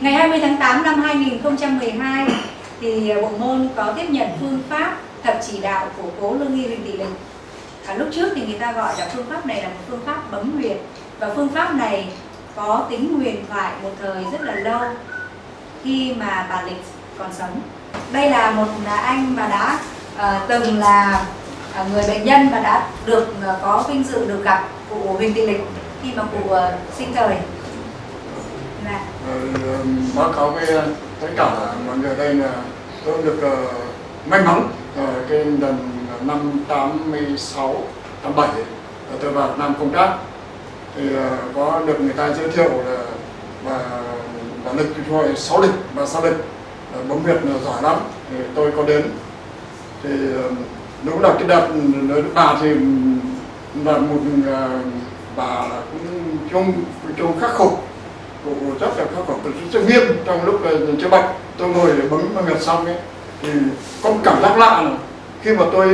Ngày 20 tháng 8 năm 2012 thì bộ môn có tiếp nhận phương pháp thập chỉ đạo của cố lương y Huỳnh Thị Lịch. Lúc trước thì người ta gọi là phương pháp này là một phương pháp bấm huyệt, và phương pháp này có tính huyền thoại một thời rất là lâu khi mà bà Lịch còn sống. Đây là một anh mà đã từng là người bệnh nhân và đã được có vinh dự được gặp cụ Huỳnh Thị Lịch khi mà cụ sinh thời. Báo cáo với tất cả mọi người đây là tôi được may mắn cái lần năm 86, 87 tôi vào Nam công tác thì có được người ta giới thiệu là bà Lịch thôi, 6 Lịch và sau Lịch bấm huyệt giỏi lắm thì tôi có đến. Thì đúng là cái đợt bà thì là một bà cũng trông khắc phục, cụ rất là khắc phục rất nghiêm trong lúc chữa bệnh. Tôi ngồi để bấm huyệt xong ấy thì có một cảm giác lạ này. Khi mà tôi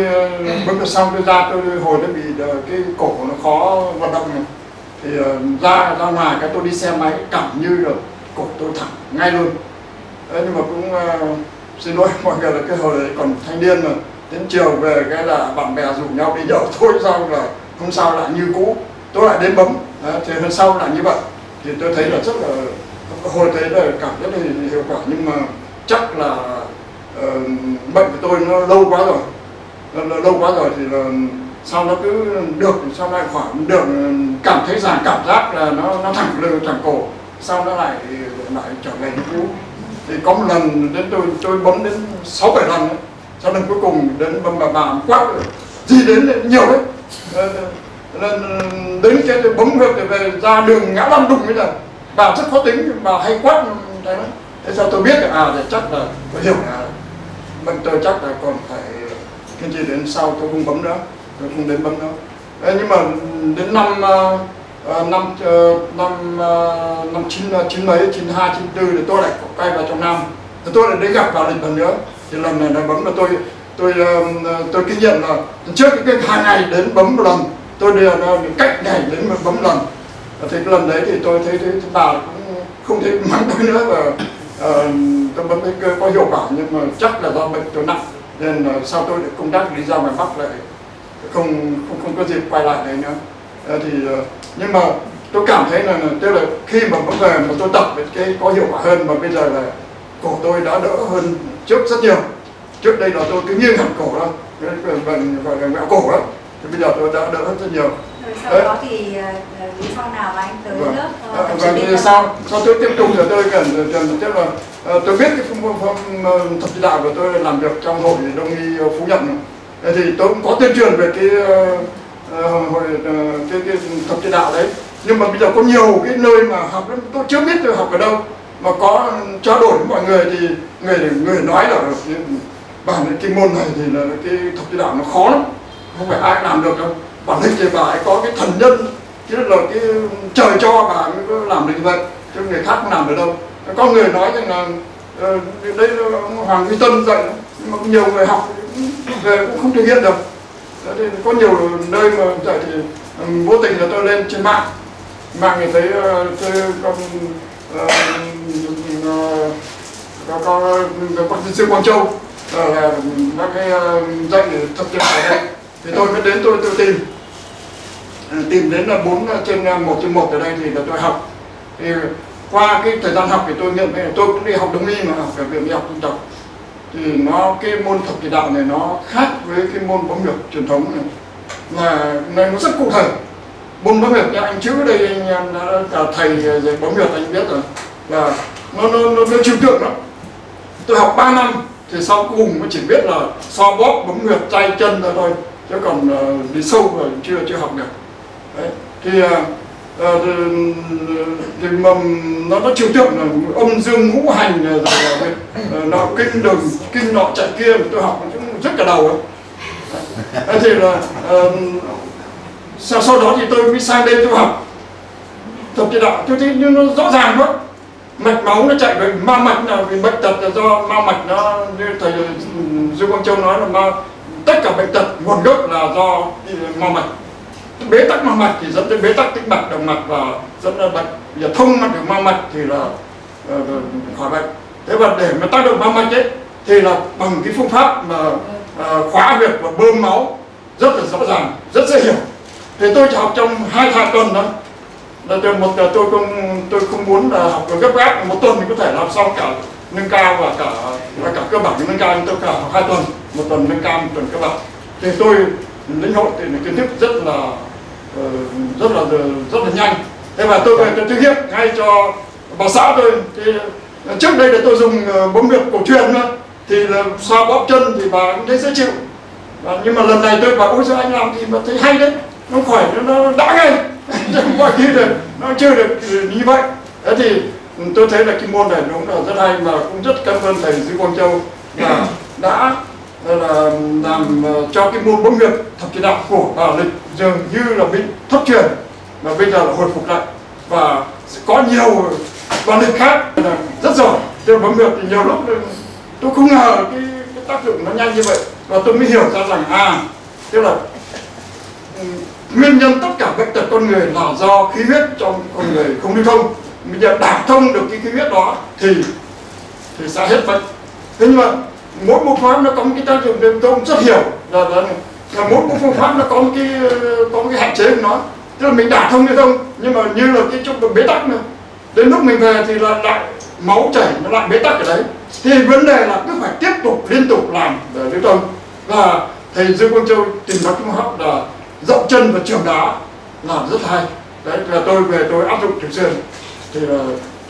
bấm huyệt xong tôi ra, tôi hồi nó bị cái cổ nó khó vận động này. Thì ra ngoài cái tôi đi xe máy cảm như là cổ tôi thẳng ngay luôn. Đấy, nhưng mà cũng xin lỗi mọi người là cái hồi đấy còn thanh niên mà, đến chiều về cái là bạn bè rủ nhau đi nhậu thôi, xong là hôm sau lại như cũ, tôi lại đến bấm. Đấy, thì hôm sau là như vậy thì tôi thấy là rất là hồi thấy là cảm rất là hiệu quả, nhưng mà chắc là bệnh của tôi nó lâu quá rồi, thì là sau nó cứ được, sau lại khỏi được, cảm thấy rằng cảm giác là nó thẳng lưng thẳng cổ, sau nó lại trở về như cũ. Thì có một lần đến tôi bấm đến 6-7 lần, sau lần cuối cùng đến bấm bà quát gì đến nhiều đấy. Đến cái bấm huyệt về ra đường ngã lăn đùng, bây giờ bà rất khó tính, bà hay quát đấy. Thế sao tôi biết là thì chắc là tôi hiểu là bệnh tôi chắc là còn phải kiên trì đến sau, tôi không bấm nữa, tôi không đến bấm nữa. Nhưng mà đến năm 92, 94 thì tôi lại quay vào trong Nam, thì tôi lại đến gặp bà Lịch lần nữa. Thì lần này là bấm là tôi kinh nghiệm là trước cái 2 ngày đến bấm một lần, tôi đều là cách ngày đến mà bấm lần. Thì cái lần đấy thì tôi thấy bà cũng không thấy mắng tôi nữa, và tôi bấm thấy có hiệu quả, nhưng mà chắc là do bệnh tôi nặng nên là sau tôi được công tác đi ra ngoài Bắc lại không có dịp quay lại đấy nữa. Thì nhưng mà tôi cảm thấy là tức là khi mà bấm về mà tôi tập cái có hiệu quả hơn, mà bây giờ là cổ tôi đã đỡ hơn trước rất nhiều. Trước đây là tôi cứ nghiêng hẳn cổ đó, bệnh gọi là vẹo cổ đó, thì bây giờ tôi đã đỡ rất nhiều. Rồi sau đấy. Đó thì lý do nào mà anh tới lớp? Và sau tôi tiếp tục rồi tôi cần tiếp là tôi biết cái phương thập chỉ đạo của tôi làm việc trong hội đông y Phú Nhuận, thì tôi cũng có tuyên truyền về cái thập chỉ đạo đấy. Nhưng mà bây giờ có nhiều cái nơi mà học tôi chưa biết tôi học ở đâu, mà có trao đổi với mọi người thì người nói là bản cái môn này thì là cái thập chỉ đạo nó khó lắm, không phải ai làm được đâu. Bản thân thì bà ấy có cái thần nhân, chứ là cái trời cho bà mới có làm được như vậy, chứ người khác không làm được đâu. Có người nói rằng là đây là Hoàng Huy Tân dạy, nhưng mà nhiều người học về cũng không thực hiện được. Thì có nhiều nơi mà dạy thì vô tình là tôi lên trên mạng thì thấy có Dư Quang Châu là các cái dạy để thực hiện ở đây. Thì tôi mới đến tôi tìm đến là 4/1/1 ở đây thì là tôi học. Thì qua cái thời gian học thì tôi nhận thấy là tôi cũng đi học đông y mà học về viện y học dân tộc, thì cái môn thập chỉ đạo này nó khác với cái môn bấm huyệt truyền thống này, là nó rất cụ thể. Môn bấm huyệt cho anh chữ đây, anh em đã thầy về bấm huyệt anh biết rồi là nó chiều tượng lắm. Tôi học 3 năm thì sau cùng mới chỉ biết là so bóp bấm huyệt tay chân ra thôi, chứ còn đi sâu rồi chưa học được. Đấy. Thì nó chiều tượng là âm dương ngũ hành rồi nó kinh đường kinh nọ chạy kia, tôi học cũng rất cả đầu ấy. Đấy. Thì là sau đó thì tôi mới sang đây tôi học thập chỉ đạo, tôi thấy nhưng nó rõ ràng quá, mạch máu nó chạy về ma mạch là vì bệnh tật là do ma mạch, nó như thầy Dư Quang Châu nói là tất cả bệnh tật nguồn gốc là do ma mạch, bế tắc ma mạch thì dẫn tới bế tắc tĩnh mạch, động mạch và dẫn ra bệnh. Giờ thông mạch được ma mạch thì là khỏi bệnh. Thế và để mà tác động vào mạch ấy thì là bằng cái phương pháp mà khóa huyệt và bơm máu rất là rõ ràng, rất dễ hiểu. Thì tôi chỉ học trong 2 tuần thôi. Là tôi không muốn là học gấp gáp, một tuần mình có thể làm xong cả nâng cao và cả cơ bản nâng cao, nhưng tôi cả học 2 tuần, một tuần nâng cao, một tuần cơ bản. Thì tôi lĩnh hội thì kiến thức rất là nhanh. Thế và tôi về tôi thực hiện ngay cho bà xã tôi. Thì trước đây là tôi dùng bấm huyệt cổ truyền đó, thì là xoa bóp chân thì bà cũng thấy dễ chịu. Nhưng mà lần này tôi bảo ôi giời, anh làm thì mà thấy hay đấy, nó khỏi, nó đã ngay. Mọi khi là nó chưa được như vậy. Thế thì tôi thấy là cái môn này đúng là rất hay, mà cũng rất cảm ơn thầy Dư Quang Châu là đã là làm cho cái môn bấm huyệt thập chỉ đạo của bà Lịch dường như là bị thất truyền, mà bây giờ là hồi phục lại, và sẽ có nhiều bà Lịch khác là rất giỏi. Tôi bấm huyệt thì nhiều lúc tôi không ngờ cái tác dụng nó nhanh như vậy, và tôi mới hiểu ra rằng tức là nguyên nhân tất cả bệnh tật con người là do khí huyết trong con người không lưu thông. Bây giờ đả thông được cái khí huyết đó thì sẽ hết bệnh. Thế nhưng mà mỗi một pháp nó có một cái tác dụng, nên tôi cũng rất hiểu là mỗi một phương pháp nó có một cái hạn chế của nó. Tức là mình đả thông lưu thông, nhưng mà như là cái chỗ bế tắc nữa, đến lúc mình về thì là lại máu chảy, nó lại bế tắc ở đấy. Thì vấn đề là cứ phải tiếp tục liên tục làm để lưu thông. Và thầy Dư Quang Châu tìm ra phương pháp là dậm chân và chườm đá làm rất hay. Đấy là tôi về tôi áp dụng thường xuyên thì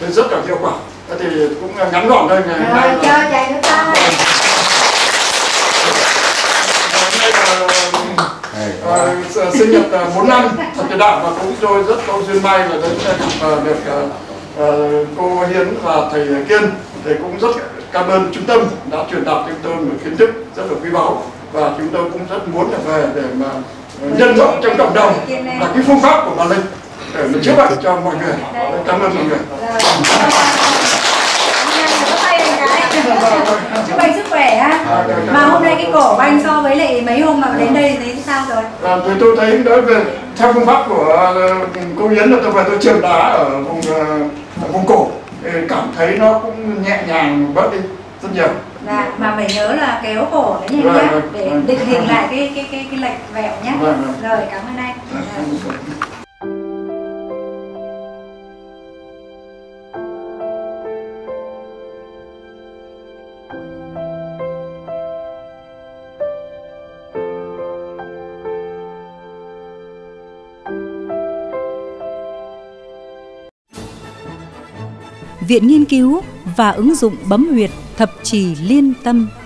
thấy rất là hiệu quả. Thế thì cũng ngắn gọn đây ngày hôm nay. Chơi vậy nữa ta. Sinh nhật 4 năm thật tuyệt đạo, và cũng tôi rất có duyên may là được cô Hiến và thầy Kiên thì cũng rất cảm ơn trung tâm đã truyền đạt cho tôi một kiến thức rất là quý báu, và chúng tôi cũng rất muốn là về để mà nhân rộng trong cộng đồng là cái phương pháp của bà Lịch để mình chữa bệnh cho mọi người. Cảm ơn mọi người. Chúc anh sức khỏe ha. Mà hôm nay cái cổ của anh so với lại mấy hôm mà đến đây thấy sao rồi? Thì tôi thấy đối với theo phương pháp của cô Yến là tôi về tôi chườm đá ở vùng cổ, cảm thấy nó cũng nhẹ nhàng bớt đi rất nhiều. Dạ, mà phải nhớ là kéo cổ đấy nhé, để định hình lại cái lệch vẹo nhé. Rồi, cảm ơn anh. Viện nghiên cứu và ứng dụng bấm huyệt Thập Chỉ Liên Tâm.